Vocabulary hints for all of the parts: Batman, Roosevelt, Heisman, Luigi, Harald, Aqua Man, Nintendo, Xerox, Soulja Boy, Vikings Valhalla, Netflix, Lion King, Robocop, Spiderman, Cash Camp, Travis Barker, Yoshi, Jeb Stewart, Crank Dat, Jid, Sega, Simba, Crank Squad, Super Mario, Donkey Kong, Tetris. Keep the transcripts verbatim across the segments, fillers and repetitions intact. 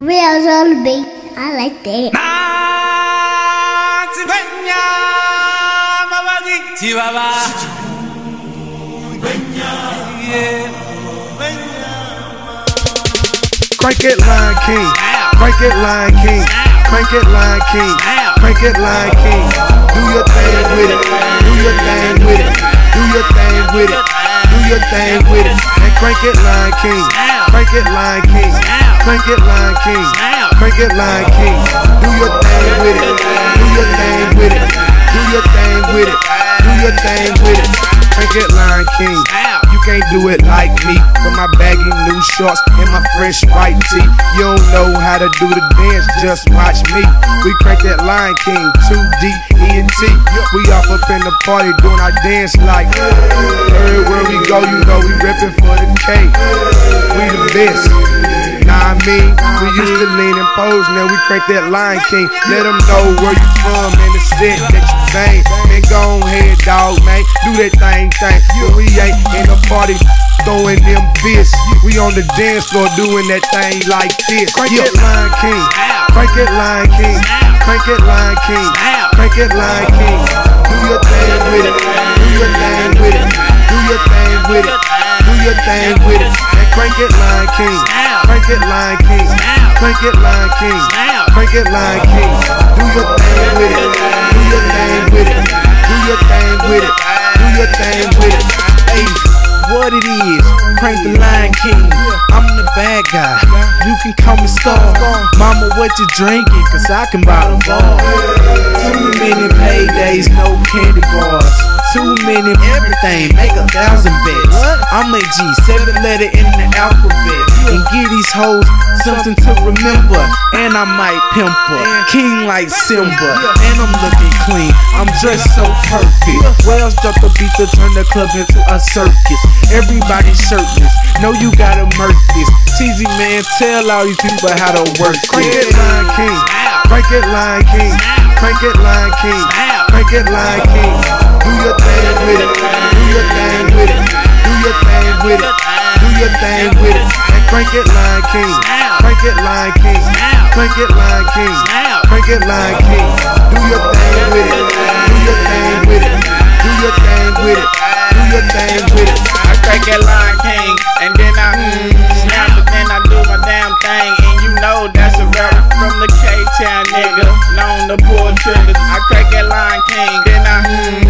Real zombie, I like that. Crank it, Lion King. Crank it, Lion King. Crank it, Lion King. Crank it, Lion King. Do your thing with it. Do your thing with it. Do your thing with it. Do your thing with it. And crank it, Lion King. Crank it, Lion King. Crank it, Lion King. Crank it, Lion King. Do your thing with it. Do your thing with it. Do your thing with it. Do your thing with it. Crank it, Lion King. You can't do it like me with my baggy new shorts and my fresh white tee. You don't know how to do the dance, just watch me. We crank that Lion King, two D E N T. We off up in the party doing our dance like everywhere we go, you know we reppin' for the K. We the best. Nah, I mean, we used to lean and pose, now we crank that Lion King. Let them know where you from and the shit that you bang. Man, go on head, dog, man, do that thing, thing. We ain't in a party throwing them fists. We on the dance floor doing that thing like this. Crank it, Lion King. Crank it, Lion King. Crank it, Lion King. Crank it, Lion King. Do your thing with it. Do your thing with it. Do your thing with it. Do your thing with it. And crank it, Lion King. Crank it, Lion King. Crank it, Lion King. Crank it, Lion King. Do your thing with it. Do your thing with it. Do your thing with it. Do your thing with it. Hey, what it is? Crank the Lion King. I'm the bad guy. You can call me Star. Mama, what you drinking? Cause I can buy them all. Too many paydays, no candy bars. Too many everything, make a thousand bets. I'm a G, seven letter in the alphabet. And give these hoes something to remember. And I might pimp her, king like Simba. And I'm looking clean, I'm dressed so perfect. Wells dropped the beat to turn the club into a circus. Everybody shirtless, know you gotta murk this. Cheesy man, tell all these people how to work this. Crank it, Lion King. Crank it, Lion King. Crank it, Lion King. Crank it, Lion King. Do your thing with it, do your thing with it, do your thing with it, do your thing with it, and crank it, Lion King, crank it, Lion King, crank it, Lion King, crank it, Lion King, do your thing with it, do your thing with it, do your thing with it, do your thing with it. I crank it, Lion King, and then I mm, snap, but then I do my damn thing, and you know that's a rap from the K-Town nigga, known the poor triggers. I crank it, Lion King, then I mm,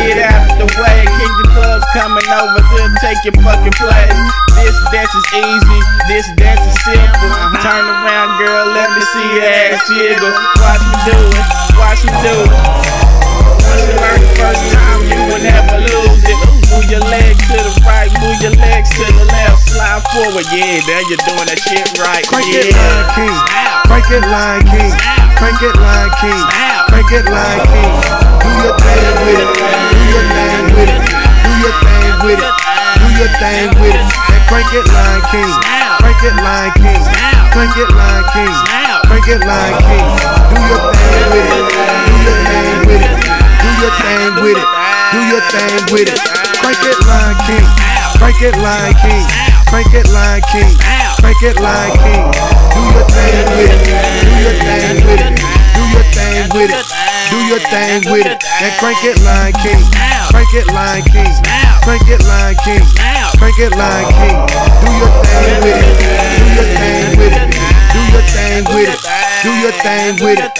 get out the way, king the club's coming over, they'll take your fucking place. This dance is easy, this dance is simple. Turn around, girl, let me see your ass jiggle. Watch me do it, watch me do it. Once you learn the first time, you will never lose it. Move your legs to the right, move your legs to the left, slide forward, yeah, now you're doing that shit right, yeah. Crank it, Lion King. Crank it, Lion King. Crank it, Lion King. Do your thing with it. Do your thing with it. Do your thing with it. Do your thing with it. And crank it, Lion King. Crank it, Lion King. Crank it, Lion King. Crank it, Lion King. Do your thing with it. Do your thing with it. Do your thing with it. Do your thing with it. Crank it, Lion King. Crank it, Lion King. Crank it, Lion King. Crank it, Lion King. Do your thing with it. Do your thing with it. Do your thing with it. Do your thing with it. And crank it, Lion King. Crank it, Lion King. Crank it, Lion King. Crank it, Lion King. Do your thing with it. Do your thing with it. Do your thing with it. Do your thing with it.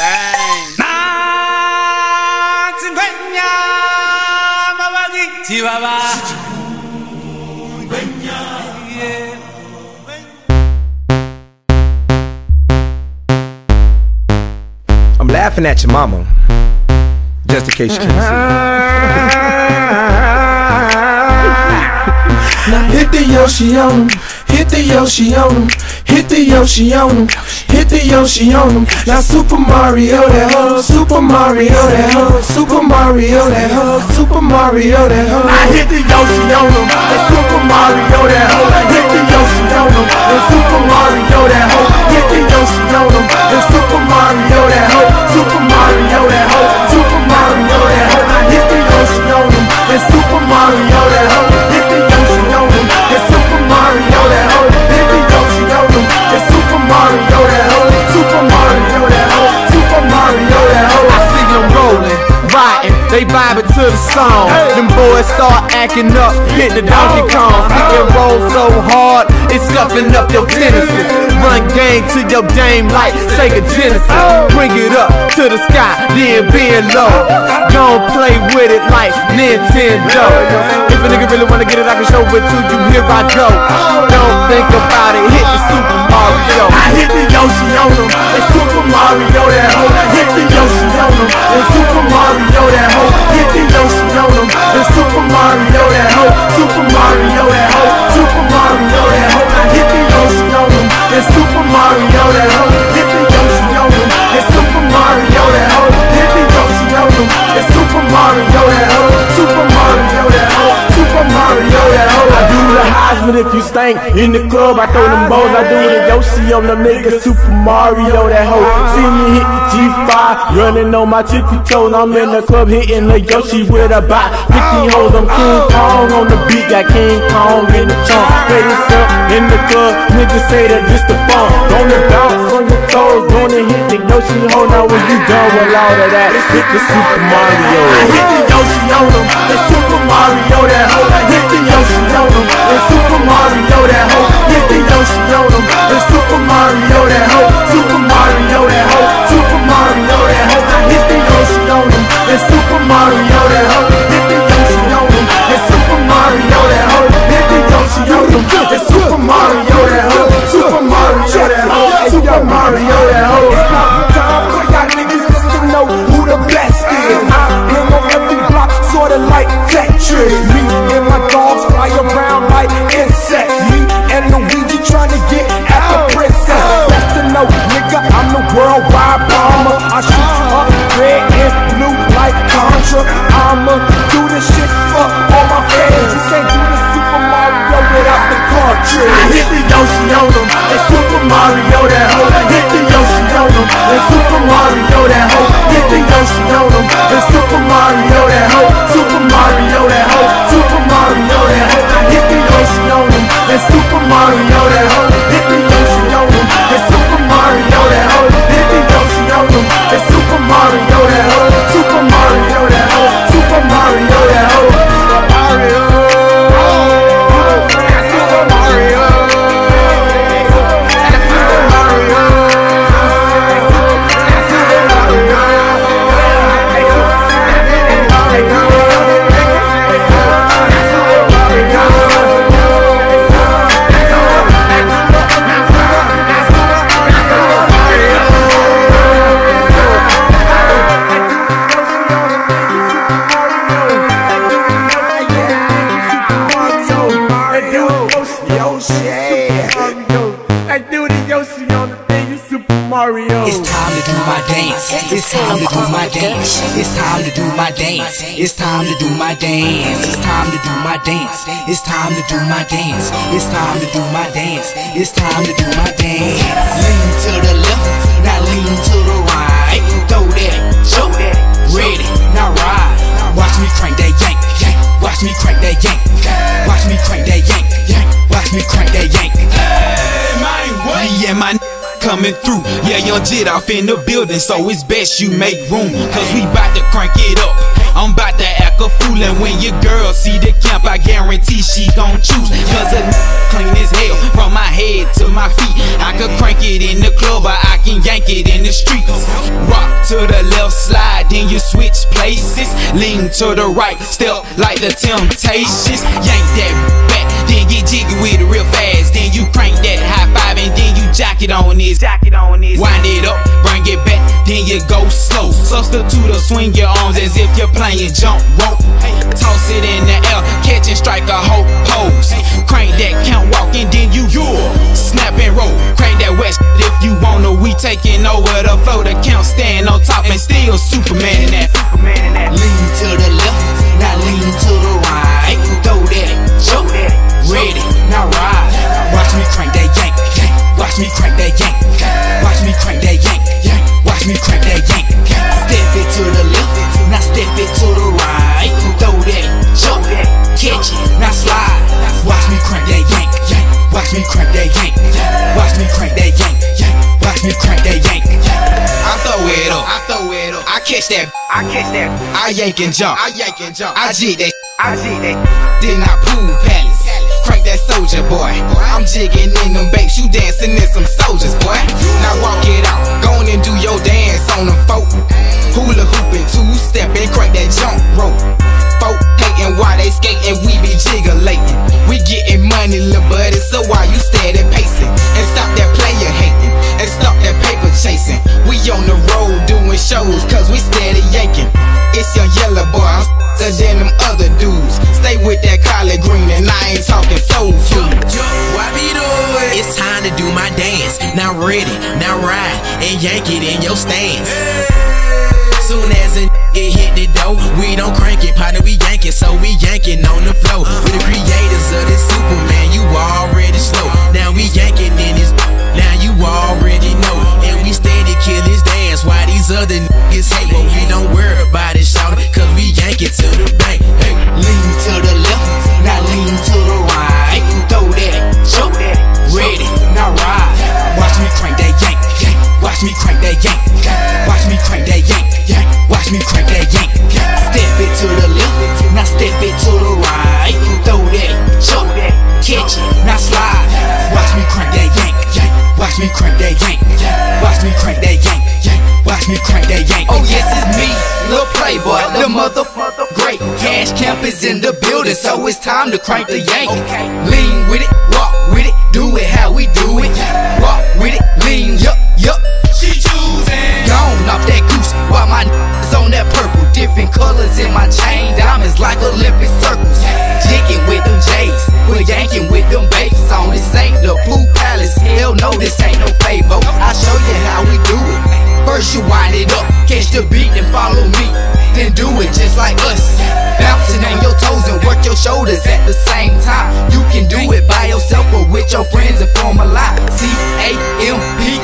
Chihuahua. Laughing at your mama, just in case you can't see. Now hit the Yoshi on him, hit the Yoshi on him, hit the Yoshi on him, hit the Yoshi on him. Now Super Mario that hoe, Super Mario that hoe, Super Mario that hoe, Super Mario that hoe. I hit the Yoshi on him, that Super Mario that hoe, hit the Yoshi on him, that Super Mario that hoe, hit the Yoshi on him, that Super Mario that hoe, Super Mario that hoe, Super Mario that hoe. I hit the Yoshi on him, that Super Mario that hoe, hit the Yoshi on him, that Super Mario that hoe, hit the Yoshi. backing up, hit the Donkey Kong. It rolls so hard, it's scuffing up your Genesis. Run game to your game like Sega Genesis. Bring it up to the sky, then bend low. Don't play with it like Nintendo. If a nigga really wanna get it, I can show it to you, here I go. Don't think about it, hit the Super Mario. I hit the Yoshi on him, it's Super Mario that hoe. Hit the Yoshi on him, it's Super Mario that hoe. Hit the Yoshi on him, it's Super Mario that hoe. Super Mario that hoe, Super Mario that hoe. I hit the Yoshi on him, it's Super Mario that hoe. Hit the Yoshi on him, it's Super Mario that hoe. Hit the Yoshi on him, it's Super Mario that hoe. Super Mario that hoe, Super Mario that hoe. I do the Heisman if you stank. In the club I throw them balls, I do the Yoshi on them niggas. Super Mario that hoe. See me hit the G five, running on my tippy toes. I'm in the club hitting the Yoshi with a bot. fifty hoes, I'm King Kong on the beat. Got King Kong in the trunk. Play this up in the club, niggas say that this the fun. Gonna bounce on your toes, gonna hit the Yoshi hole. Now when you done with all of that, hit the Super Mario. I hit the Yoshi on them, it's Super Mario that hoe. Hit the Yoshi on them, it's Super Mario that hoe. Hit the Yoshi on them, it's Super Mario that hoe. Super Mario that hoe, Super Mario that hoe. I hit the Yoshi on them, it's Super Mario that hoe. Hit the Yoshi on them, it's Super Mario that hoe. Hit the Yoshi on them, it's Super Mario that hoe. Super Mario that hoe, Super Mario that hoe. It's about time for y'all niggas to know who the best is. I am on every block, sorta like Tetris. Me and my dogs fly around like insects. Me and Luigi tryna get at the princess. Best to know, nigga, I'm the worldwide bomber. I shoot you up red and blue like Contra. I'ma do this shit for all my fans. You can't do the Super Mario without the cartridge. I hit the Yoshi on them, it's Super Mario that hoe. Hit the Yoshi on them, it's Super Mario that hoe. Hit the Yoshi on them, it's Super Mario that hoe. Super Mario that hoe, Super Mario that hoe. I hit the Yoshi on them, it's Super Mario that hoe. Hit the Yoshi on them, it's Super Mario that hoe. Hit the Yoshi on them, it's Super Mario that hoe. Super Mario that hoe, Super Mario that hoe. It's time to do my dance. It's time to do my dance. It's time to do my dance. It's time to do my dance. It's time to do my dance. It's time to do my dance. It's time to do my dance. Lean to the left, now lean to the right. Throw that, show that, ready, now ride. Watch me crank that yank, yank. Watch me crank that yank, yank. Watch me crank that yank, yank. Watch me crank that yank. Hey, my way. Yeah, my. Coming through, yeah, young Jid off in the building, so it's best you make room, cause we bout to crank it up. I'm bout to act a fool, and when your girl see the camp, I guarantee she gon' choose, cause a n clean as hell, from my head to my feet. I could crank it in the club, or I can yank it in the streets. Rock to the left, slide, then you switch places. Lean to the right, step like the Temptations. Yank that back, then get jiggy with it real fast. Then you crank that high five, and then you jack it on it. Jacket on this. Wind it up, bring it back, then you go slow. Substitute or swing your arms as if you're playing jump rope. Toss it in the air, catch and strike a whole pose. Crank that count walk and then you snap and roll. Crank that west if you wanna. We taking over the flow. The count stand on top and still Superman in that. Lean to the left, now lean to the right. Throw that, show that, ready, now ride. Watch me crank that yank, yank. Watch me crank that yank, watch me crank that yank, watch me crank that yank. Step it to the left, now step it to the right. Throw that, jump that, catch it, now slide. Watch me crank that yank, watch me crank that yank, watch me crank that yank, watch me crank that yank. I throw it up, I throw it up, I catch that, I catch that, I yank and jump, I yank and jump, I jig that. I did it. Then I pool palace, crank that Soulja Boy. I'm jigging in them banks, you dancing in some soldiers, boy. Now walk it out, go on and do your dance on them folk. Hula hooping, two stepping, crank that jump rope. Folk hating while they skating, we be jiggalating. We getting money, lil' buddy, so why you steady pacing? And stop that player hating, and stop that paper chasing. We on the road doing shows, cause we steady yanking. It's your yellow boy, I'm s***er than them other dudes. Stay with that collard green and I ain't talking soul food. Why be doing? It's time to do my dance. Now ready, now ride, and yank it in your stance. Soon as a n***a hit the door, we don't crank it, partner, we yank it. So we yanking on the floor. We're the creators of this Superman, you already slow. Now we yanking in this, now you already know. And we steady kill this dance, why these other n***as hate? But we don't worry about it. Cause we yank it to the bank. Hey. Lean to the left, now lean to the right. Throw that, choke that, ready, now ride. Watch me crank that yank, yank. Watch me crank that yank, yank. Watch me crank that yank, yank. Watch me crank that yank, yank. Step it to the left, now step it to the right. Throw that, choke that, catch it, now slide. Watch me crank that yank, yank. Watch me crank that yank, yank. Watch me crank that yank, yank. Watch me crank that yank. Oh yes, it's me, little playboy, the motherfucker great. Cash Camp is in the building, so it's time to crank the yank. Okay. Lean with it, walk with it, do it how we do it. Walk with it, lean, yup, yup. She choosing. Gone off that goose, while my n***s on that purple. Different colors in my chain, diamonds like Olympic circles. Jigging with them J's, we're yanking with them baits on. This ain't the Blue Palace, hell no, this ain't no favo. I'll show you how we do it. First you wind it up, catch the beat and follow me. Then do it just like us, bouncing on your toes and work your shoulders at the same time. You can do it by yourself or with your friends and form a line. C A M P,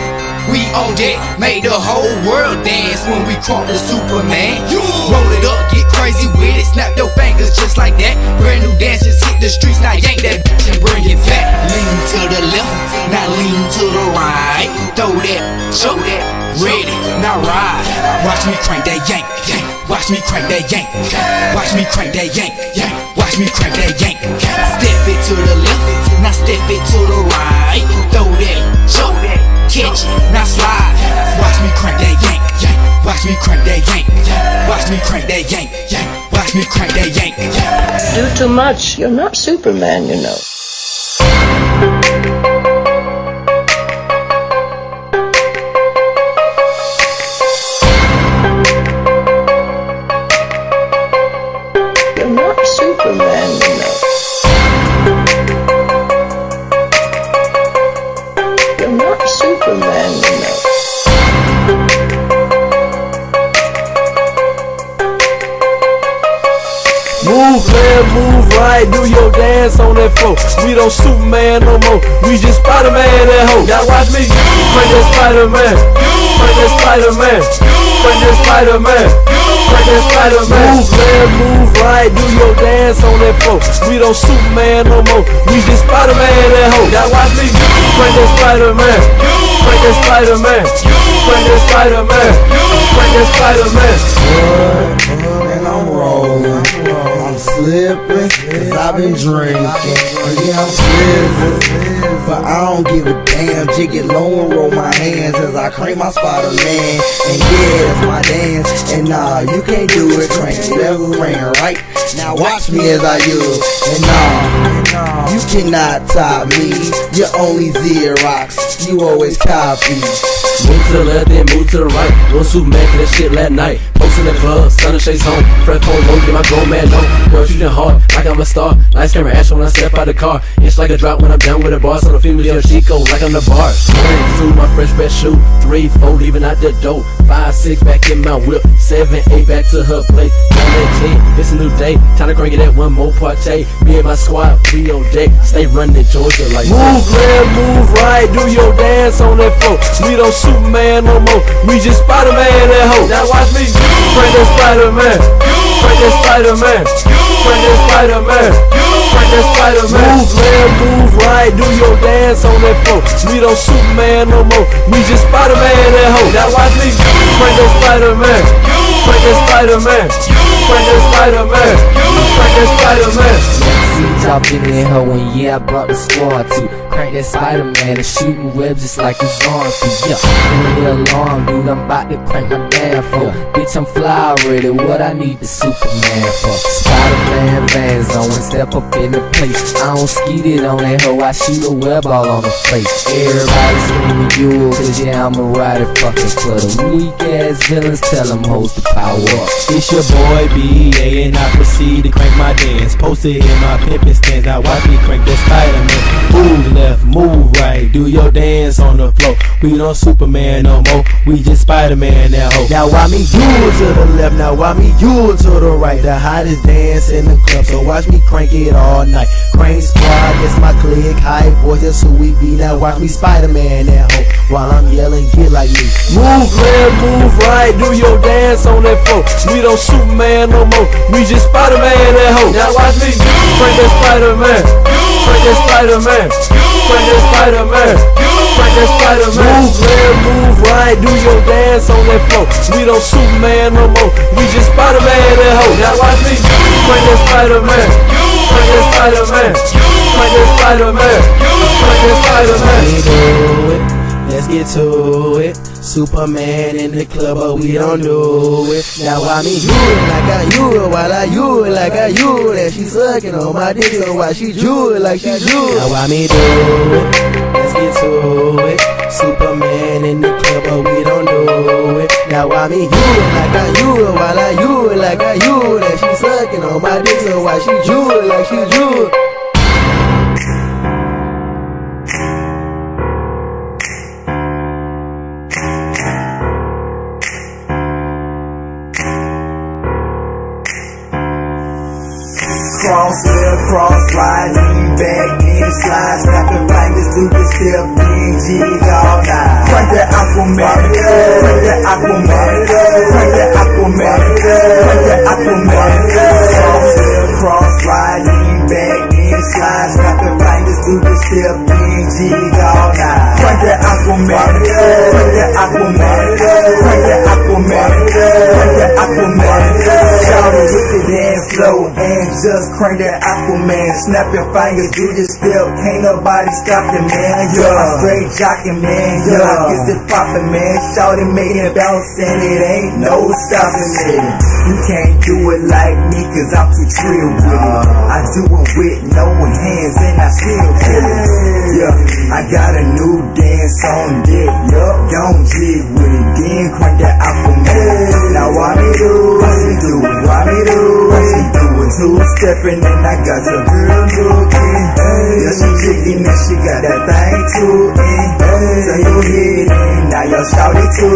we on deck. Made the whole world dance when we crawled the Superman. Roll it up, get crazy with it, snap your fingers just like that. Brand new dances hit the streets, now yank that bitch and bring it back. Lean to the left, now lean to the right. Throw that, show that. Ready, now ride. Watch me crank that yank, yank. Watch me crank that yank, yank. Watch me crank that yank, yank. Watch me crank that yank, yank. Step it to the left, now step it to the right. Throw that, show that, catch it, now slide. Watch me crank that yank, yank. Watch me crank that yank, yank. Watch me crank that yank, yank. Watch me crank that yank, yank. Do too much, you're not Superman, you know. Move right, do your dance on that floor. We don't Superman no more, we just Spiderman and hoe. Y'all watch me, crank that Spiderman, crank that Spiderman, crank that Spiderman, crank that Spiderman. Move left, move right, do your dance on that floor. We don't Superman no more, we just Spiderman and hoe. Y'all watch me, crank that Spiderman, crank that Spiderman, crank that Spiderman, crank that Spiderman. And I'm rolling. I'm slipping, cause I've been drinking. Yeah, I'm slizzing, but I don't give a damn. Jig it low and roll my hands as I crank my Spider-Man. And yeah, that's my dance. And nah, you can't do it. Crank never ran right. Now watch me as I do. And nah, you cannot top me. You're only Xerox, you always copy. Move to the left and move to the right. No Superman for that shit last night. Post in the club, sun and shades home. Fred phone low, get my grown man low. Girl shooting hard, like I'm a star. Lights, camera, action when I step out the car. It's like a drop when I'm down with a bar. So the female yo, she go like I'm the bar. One, two, my fresh fresh shoe. Three, four, leaving out the dope. Five, six, back in my whip. Seven, eight, back to her place. Nine, ten, it's a new day. Time to crank it at one more partay. Me and my squad, we on deck. Stay running Georgia like move left, move right, do your dance on that floor. We don't Superman no more, we just Spider-Man and hoe. Now watch me, crank that Spider-Man, crank that Spider-Man, crank that Spider-Man, crank that Spider-Man. Move left, move right, do your dance on that floor. We don't Superman no more, we just Spider-Man and hoe. Now watch me, crank that Spider-Man. Crank Dat Spiderman, Crank Dat Spiderman, Crank Dat Spiderman. See y'all been in her when yeah I brought the squad to. Crank Dat Spiderman is shooting webs just like his arms to. Yeah, ring the alarm, dude, I'm about to crank my man for. Yeah. Bitch, I'm fly already, what I need the Superman for. Spiderman vans on and step up in the place. I don't skeet it on that hoe, I shoot a web all on her face. Everybody's screaming you, cause yeah, I'm a rider fucking clutter. Weak ass villains, tell them hoes to power up. It's your boy B A and I proceed to crank my dance. Posted in my pimpin' stands, now watch me crank that Spiderman. Move left, move right, do your dance on the floor. We don't Superman no more, we just Spiderman that hoe. Now why me you to the left, now why me you to the right. The hottest dance in the club, so watch me crank it all night. Crank Squad, it's my clique, high boys, that's who we be. Now watch me Spiderman that hoe, while I'm yelling get like me. Move left, move right, do your dance on that floor. We don't Superman no more, we just Spiderman that hoe. Now watch me crank that Spiderman, crank that Spiderman, crank that Spiderman, crank that Spiderman. Move left, move right, do your dance on that floor. We don't Superman no more, we just Spiderman that hoe. Now watch me crank that Spiderman, crank that Spiderman, crank that Spiderman, crank that Spiderman. Let's get to it. Superman in the club, but we don't do it. Now I mean you like I you, while I you like I you. That she sucking on my dick, so why she jewel like she jewel. Now I mean do it. Let's get to it. Superman in the club, but we don't do it. Now I mean you like I you, while I you like I you. That she sucking on my dick, so why she jewel like she jewel. Cross, left, cross, right, lean back, then slide, snapping right, this stupid step, then jig all night. Crank that Aqua Man, crank that Aqua Man, crank that Aqua Man, crank that Aqua Man. Cross, left, cross, right, lean back, then slide, snapping right, this stupid step, then jig all night. Crank that Aqua Man, crank that Aqua Man, crank that Aqua Man, crank that Aqua Man. Shout it with it and flow and just crank that Aqua Man, snap your fingers, do your step, can't nobody stop you, man. Yeah, I'm straight jocking, man. Yeah, I guess it's poppin', man. Shout it, make it bounce, and it ain't no stopping, man. You can't do it like me, cause I'm too trill with it. I do it with no hands, and I still kill it. Yeah, I got a new dance on deck. Yup, don't jig with it, then crank that Aqua Man. Now why me do, why me do, why me do, why she do it too? Steppin' and I got your girl looking. Yeah, she jiggin' and she got that thing too. Turn your head and now you shout it too.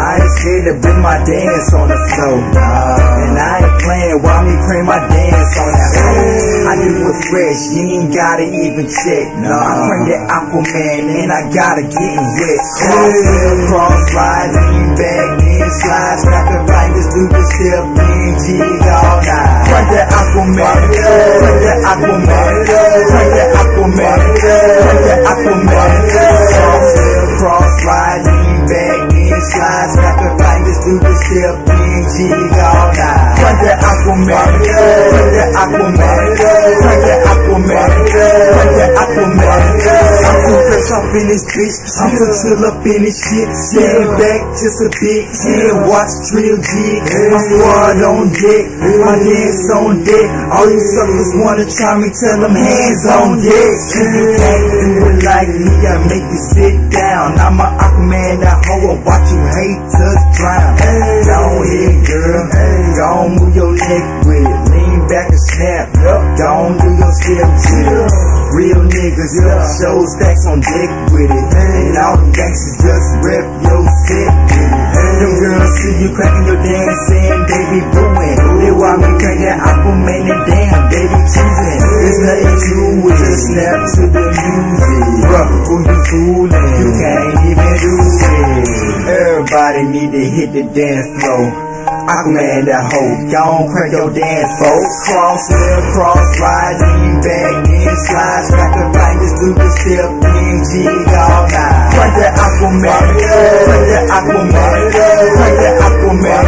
I ain't scared to bring my dance on the floor, and I ain't playin', why me crank my dance on that floor? I do it fresh, you ain't gotta even check. I crank that Aqua Man and I gotta get wet. Cross, cross, slide, lean back, then slide, snappin' right, this stupid step, then jig all night. Crank that Aqua Man, crank that Aqua Man, crank that Aqua Man, crank that Aqua Man. Cross, cross, slide, lean back, then slide, snappin' right, this stupid step, then jig all night. Crank that Aqua Man, crank that Aqua Man, crank that Aqua Man, crank that Aqua Man. I'm too fresh up in this bitch, I'm too chill up in this shit. Stand back just a bit, yeah, watch drill jig. My squad on deck, my dance on deck. All you suckers wanna try me, tell them hands on deck. You can't do it like me, I make you sit down. I'm a Aqua Man, that hoe, I watch you haters drown. Go ahead, girl, go move your neck with it. Lean back and snap, don't do your step chill. Real niggas, show stacks on deck with it. And all the gangsters just rep your set with it. Them girls see you cracking your dance and they be booing. They want me crank that Aqua Man and damn, they be choosing. There's nothing to it, just snap to the music. Bruh, who you fooling? You can't even do it. Everybody need to hit the dance floor. Aqua Man that hoe, y'all crank your dance, folks. Cross, left, cross, right, lean back, then slide, snap and right, this stupid step, then jig all night. Crank that Aqua Man, crank that Aqua Man, crank that Aqua Man,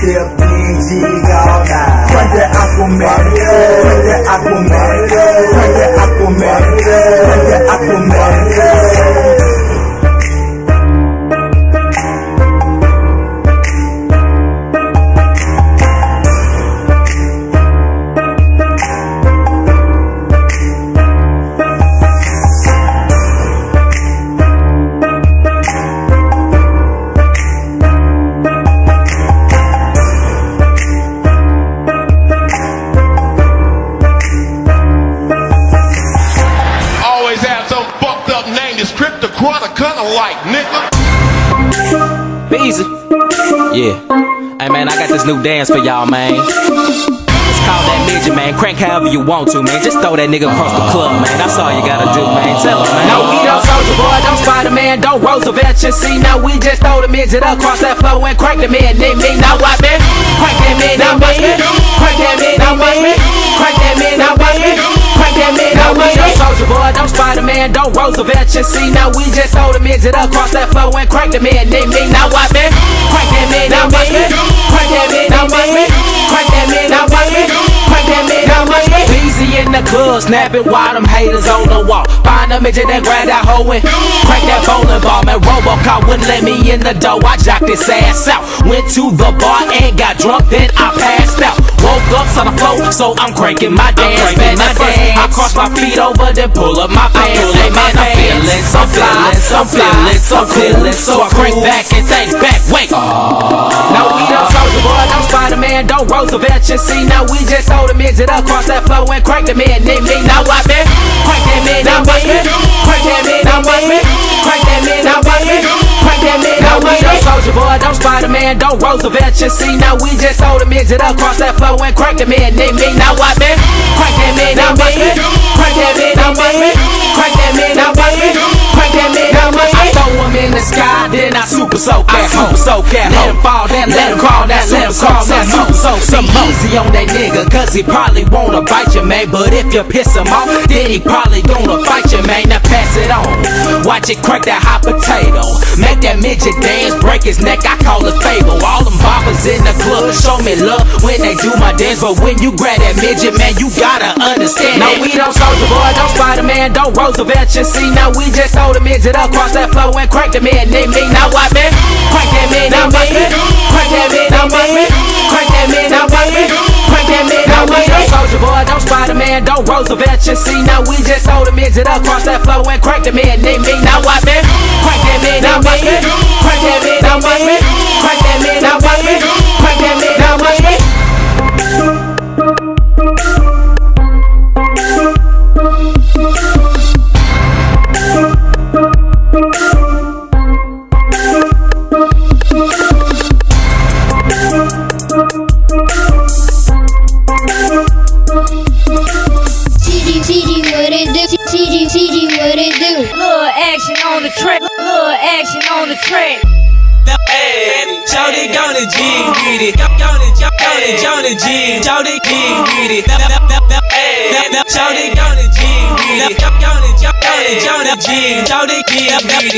clip B G all night. Crank that Aqua Man, crank that Aqua Man, crank that Aqua Man, crank that Aqua Man. Yeah, hey man, I got this new dance for y'all, man. It's called that midget, man. Crank however you want to, man. Just throw that nigga across the club, man. That's all you gotta do, man. Tell him, man. No, we don't Soulja Boy, don't Spiderman, don't Roosevelt. You see, now we just throw the midget across that floor and crank the man. Name me, now watch me. Crank that man, now watch me. Crank that man, now watch me. Crank that man, now watch me. Crank that man, now watch me. Soulja Boy, don't Spiderman, don't Roosevelt. You see, now we just throw the midget across that floor and crank the man. Name me, now watch me. Crank that man, now watch me. Crank that man, now watch me. Crank that man, now watch me. Crank that man, now watch me. Easy in the club, snapping while them haters on the wall. Find a midget and grab that hoe and crank that bowling ball. Man, Robocop wouldn't let me in the door. I jocked his ass out. Went to the bar and got drunk, then I passed out. Woke up on the floor, so I'm cranking my dance. I'm cranking my dance. I cross my feet over, then pull up my pants. Hey man, I'm feeling so fly, so fly, so feeling so I crank back and things back. Wait. Now we don't Soulja Boy, don't Spiderman, don't Roosevelt. You see, now we just throw the midget across that floor and crank the man. Name me, now I bet. Crank that man, now I bet. Crank that man, now I bet. Crank that man, now I bet. Crank that man, now I bet. Soulja Boy, don't Spiderman, don't Roosevelt. You see, now we just throw the midget across that floor and crank the man. Name me, now I bet. Crank that man, now I bet. Crank that man, now I bet. Crank that man, now I bet. Crank that man, now I bet. I throw him in the sky, then I super soak that hoe. Let him fall, that let him crawl, that let him crawl, that super soak. Some easy on that nigga, cause he probably wanna bite you, man. But if you piss him off, then he probably gonna fight you, man. Now pass it on, watch it crack that hot potato. Make that midget dance, break his neck, I call it fable. All them boppers in the club show me love when they do my dance. But when you grab that midget, man, you gotta understand. No, we don't Soulja Boy, don't Spiderman, don't Roosevelt. You see, now we just throw the midget across that floor and crank the man. Name me, now what, man? Crank that man, now watch me. Crank that man, now watch me. Crank that man, now watch me. Crank that man, now watch me. Soulja Boy, don't Spiderman, don't Roosevelt. You see, now we just throw the midget across that floor and crank the man. Name me, now watch me. Crank that man, now watch me. Crank that man, now watch me. Crank that man, now watch me. Crank that man, now watch me.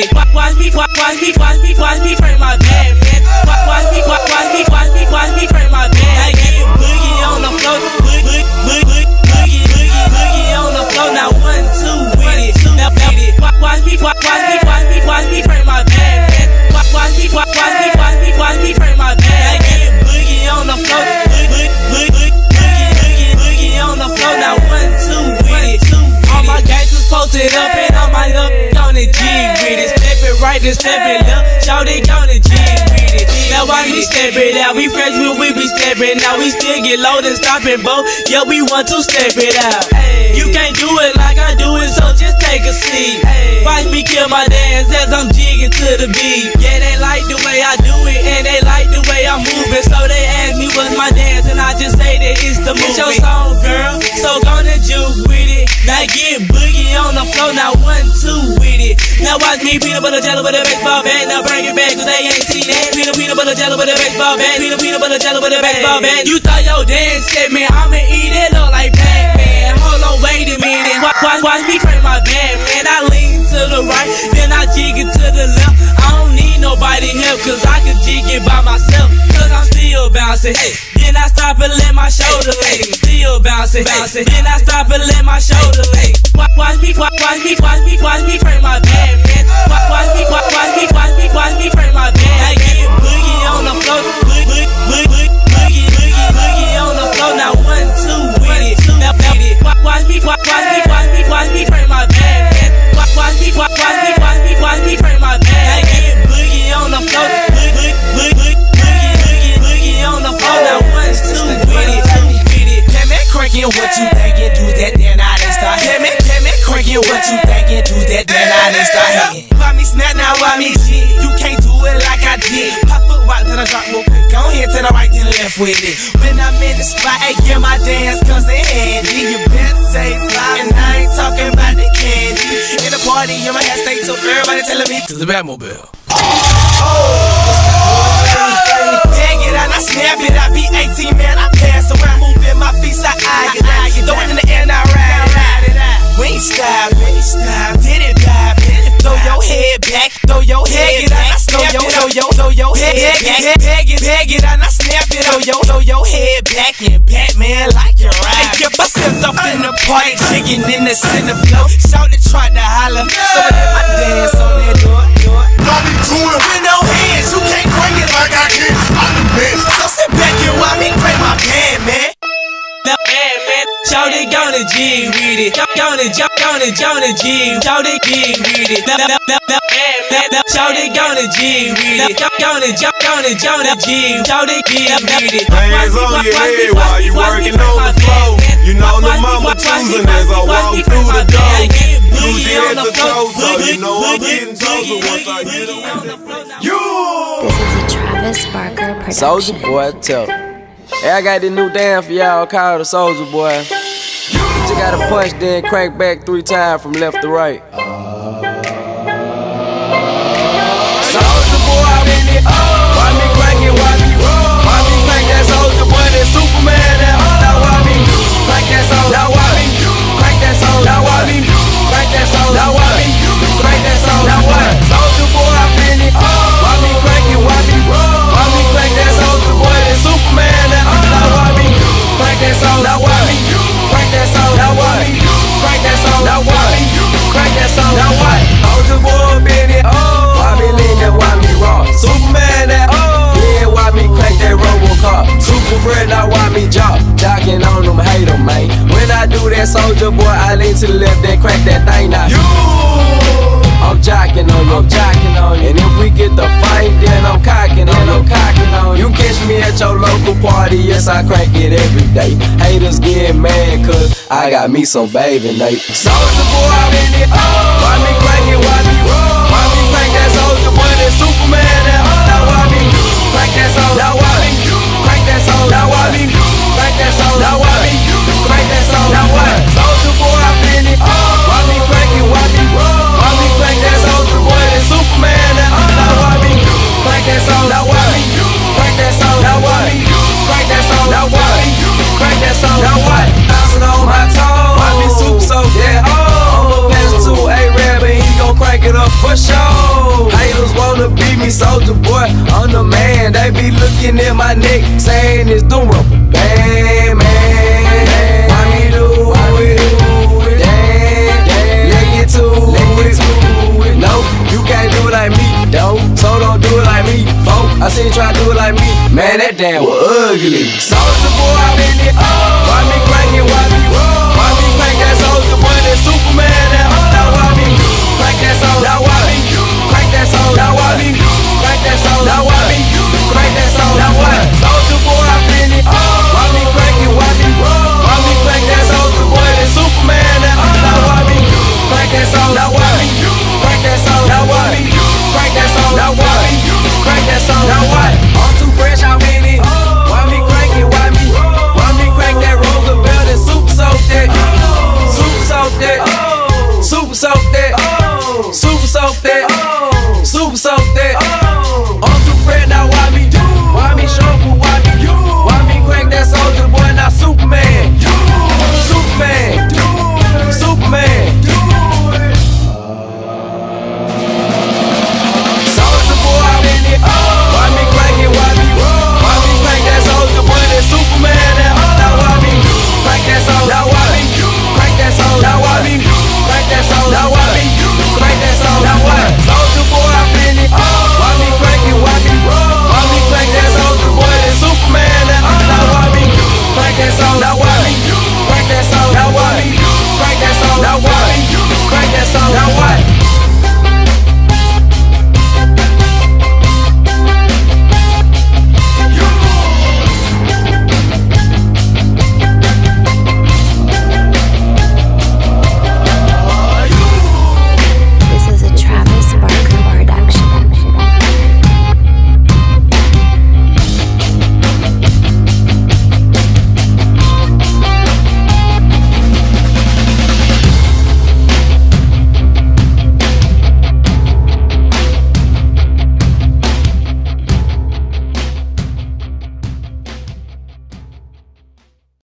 Watch me, watch me, watch me, watch me frame my bag, man. Watch me, watch me, watch me, watch me frame my bag. I get boogie on the floor, boogie, boogie, boogie, boogie on the floor. Now one, two, with it, now beat it. Watch me, watch me, watch me, watch me frame my bag, man. Watch me, watch me, watch me, watch me frame my bag. I get boogie on the floor, boogie, boogie, boogie, boogie on the floor. Now one, two, with it. All my gangsters posted up and all my up. G with it, step it right and step it up. Shout it on the G with it. Now why we step it out? We fresh when we be stepping out. We still get low and stop it, bo. Yeah, we want to step it out. You can't do it like I do it, so just take a seat. Watch me kill my dance as I'm jigging to the beat. Yeah, they like the way I do it and they like the way I'm moving. So they ask me what's my dance and I just say that it's the movement. It's your song, girl, so gonna juke with it. Now get boogie on the floor, now one, two with it. Now watch me peanut butter jello with a baseball bat. Now bring it back cause they ain't seen that. Peanut peanut butter jello with a baseball bat. Peanut peanut butter jello with a baseball bat. You thought your dance said me, I'ma eat it up like Batman. Hold on, wait a minute. Watch, watch, watch me crank my Batman. I lean to the right, then I jig it to the left. I don't need nobody need help, cause I could G get by myself, cause I'm still bouncing, hey. Then I stop and let my shoulder hey. Still bouncing, bouncing. Then I stop and let my shoulder hey. Watch, watch me, watch, watch me, watch me, watch me prank my Batman. Watch, watch me, watch, watch me, watch me, watch me prank my Batman. I get boogie on the floor, boogie, boogie, boogie, boogie, boogie, boogie on the floor. Now one, two, with it, now with it. Watch, watch me, watch, watch me, watch me, watch me prank my Batman. Watch, watch me, watch, watch me, watch me, watch me prank my Batman. I get boogie on the floor, boogie, boogie, boogie, boogie, boogie on the floor. Now one, two, with it, with it. Damn it, cranking what you thinking? Do that, then I didn't start. Damn it, damn it, cranking what you thinking? Do that, then I didn't start. Why me snap now? Why me shit? You can't do it like I did. Pop up, walk till I drop more. Go ahead to the right, then left with it. When I'm in the spot, I get my dance comes in handy. You better say fly, and I ain't talking about the candy. In the party, in my head stay till everybody telling me to the Batmobile. Oh, oh, dang it, I not snap it. I be eighteen, man, I pass around, moving my feet side eye, eye, throw it in the air, and I ride, ride it out. We ain't stop, we ain't stop, did it vibe, did it. Throw your head back, throw your head back, throw your throw your throw your head back, peg it, peg it, and I snap it. Throw your throw your head back and Batman like you're right. Yep, I stepped up in the party, chicken in the center flow. Shout it, tried to holler, so I did my dance on that door, door. Don't be doing with no hands, you can't bring it like I can. I'm the best, so sit back and watch me break my band, man. Shawty gonna G with it. Gonna jump, gonna gonna G. Shawty G with it. Now, now, now, now, now. Shawty gonna G with it. Gonna jump, gonna gonna G. Shawty G with it. Hands on your head while you working on the floor. You know the mama choosing as I walk through the door. Use your head to toe, so you know I'm getting closer once I get away. You. This is a Travis Barker production. Soulja Boy, tell. Hey, I got this new dance for y'all called the Soulja Boy. You gotta punch, then crank back three times from left to right. Soulja Boy, I'm in it. Why me crank it? Why me roll? Why me crank that Soulja Boy? That Superman, that all. Now why me crank that Soulja? Now why me crank that Soulja? Now why me crank that Soulja? Now why me crank that Soulja? Now why? Soulja Boy, I'm in it. Why me crank it? Why me roll? Why me crank that Soulja Boy? That Superman, that all. Now why me crank that Soulja? Now why me? Crank that soul, now what? Crank that soul, now what? Crank that soul, now what? Soulja Boy been it, oh. Why me lean that, why me raw? Superman that, oh. Yeah, why me crank that Robocop? Super Fred, now why me jock? Jocking on them, hate them, man. When I do that Soulja Boy, I lean to the left, then crank that thing now. You! I'm jocking on you, I'm jocking on you. And if we get the fight, then I'm cocking on you, I'm cocking on you. You catch me at your local party, yes, I crank it every day. Haters get mad, cause I got me some baby Nate. Soulja Boy, I'm in it, oh. Why me crank it, why me roll? Why me crank that Soulja Boy, that Superman, that oh. Now why me crank that Soulja? Now why me crank that Soulja? Now why me crank that Soulja? Now why me crank that Soulja? Now why? Soulja Boy, I'm in it, oh. Why me crank it, why me roll? Why me crank that Soulja Boy, that Superman, that oh. Now why me crank that Soulja? Now why me crank that Soulja? Now why me crank that Soulja? Now why me crank that Soulja? Now why? Bouncing on my toes, I be super soaked, yeah, oh. I'm a pass to A-Rab and he gon' crank it up for sure. Haters wanna beat me, Soulja Boy, I'm the man. They be looking at my neck, saying it's doom rubber. Bang, man, man. Why me do it? Damn, damn. Let get to it. No, you can't do it like me, though. So don't do it like me, folk. I seen you try to do it like me. Man, that damn was ugly. Soulja Boy, I'm in it, oh. Why me crank it, why